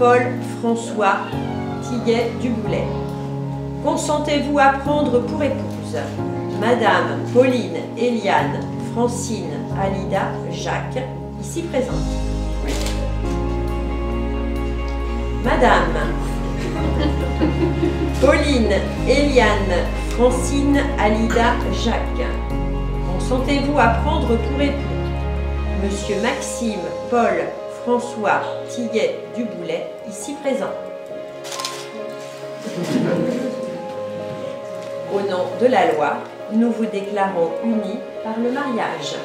Paul François Tillet-Duboulet. Consentez-vous à prendre pour épouse Madame Pauline Eliane Francine Alida Jacques, ici présente. Madame Pauline Eliane Francine Alida Jacques. Consentez-vous à prendre pour époux Monsieur Maxime Paul François Tillet-Duboulet, ici présent. Au nom de la loi, nous vous déclarons unis par le mariage.